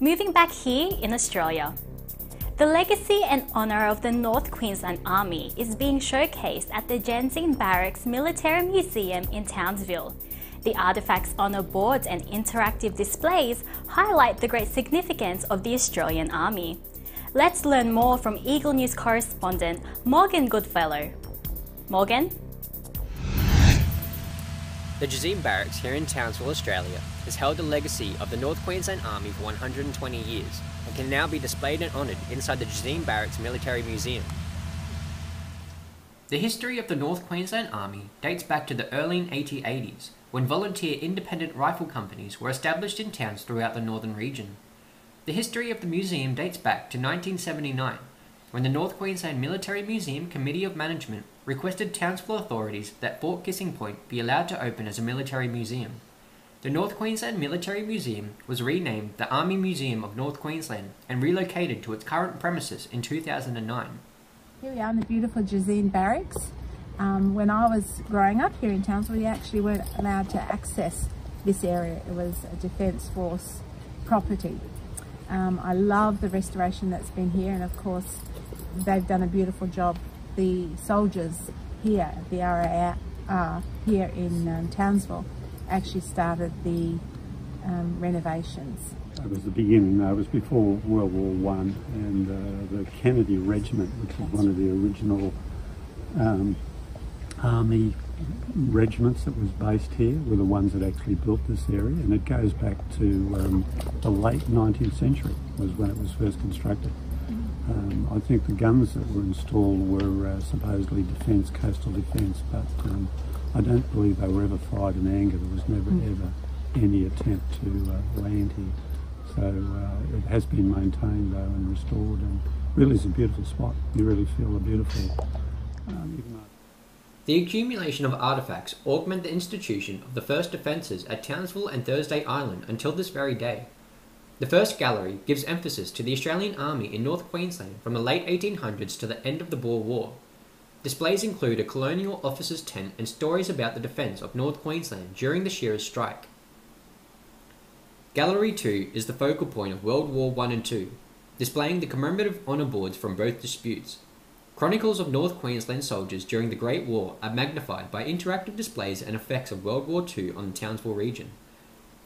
moving back here in Australia. The legacy and honour of the North Queensland Army is being showcased at the Jezinne Barracks Military Museum in Townsville. The artefacts on a board and interactive displays highlight the great significance of the Australian Army. Let's learn more from Eagle News correspondent Morgan Goodfellow. Morgan? The Jezinne Barracks here in Townsville, Australia, has held the legacy of the North Queensland Army for 120 years and can now be displayed and honoured inside the Jezinne Barracks Military Museum. The history of the North Queensland Army dates back to the early 1880s, when volunteer independent rifle companies were established in towns throughout the northern region. The history of the museum dates back to 1979, when the North Queensland Military Museum Committee of Management requested Townsville authorities that Fort Kissing Point be allowed to open as a military museum. The North Queensland Military Museum was renamed the Army Museum of North Queensland and relocated to its current premises in 2009. Here we are in the beautiful Jezinne Barracks. When I was growing up here in Townsville, we actually weren't allowed to access this area. It was a Defence Force property. I love the restoration that's been here, and of course they've done a beautiful job. The soldiers here, the RAR here in Townsville, actually started the renovations. It was the beginning. It was before World War I, and the Kennedy Regiment, which was one of the original army regiments that was based here, were the ones that actually built this area, and it goes back to the late 19th century was when it was first constructed. I think the guns that were installed were supposedly defence, coastal defence, but I don't believe they were ever fired in anger. There was never ever any attempt to land here. So it has been maintained though and restored, and really is a beautiful spot. You really feel the beautiful. The accumulation of artefacts augment the institution of the first defences at Townsville and Thursday Island until this very day. The first gallery gives emphasis to the Australian Army in North Queensland from the late 1800s to the end of the Boer War. Displays include a colonial officer's tent and stories about the defence of North Queensland during the Shearers' strike. Gallery 2 is the focal point of World War I and II, displaying the commemorative honour boards from both disputes. Chronicles of North Queensland soldiers during the Great War are magnified by interactive displays and effects of World War II on the Townsville region.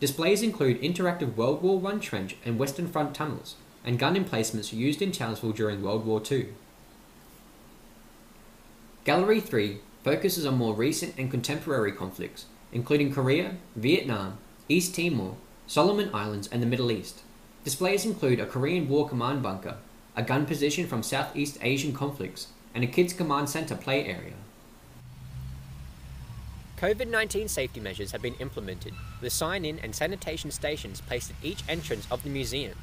Displays include interactive World War I trench and Western Front tunnels, and gun emplacements used in Townsville during World War II. Gallery 3 focuses on more recent and contemporary conflicts, including Korea, Vietnam, East Timor, Solomon Islands, and the Middle East. Displays include a Korean War command bunker, a gun position from Southeast Asian conflicts, and a kids' command centre play area. COVID-19 safety measures have been implemented, with sign-in and sanitation stations placed at each entrance of the museum.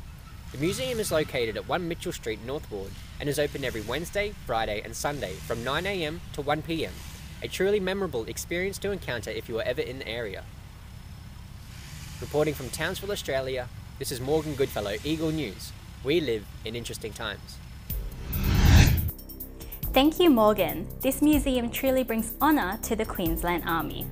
The museum is located at 1 Mitchell Street North Ward and is open every Wednesday, Friday and Sunday from 9 a.m. to 1 p.m, a truly memorable experience to encounter if you are ever in the area. Reporting from Townsville, Australia, this is Morgan Goodfellow, Eagle News. We live in interesting times. Thank you, Morgan. This museum truly brings honour to the Queensland Army.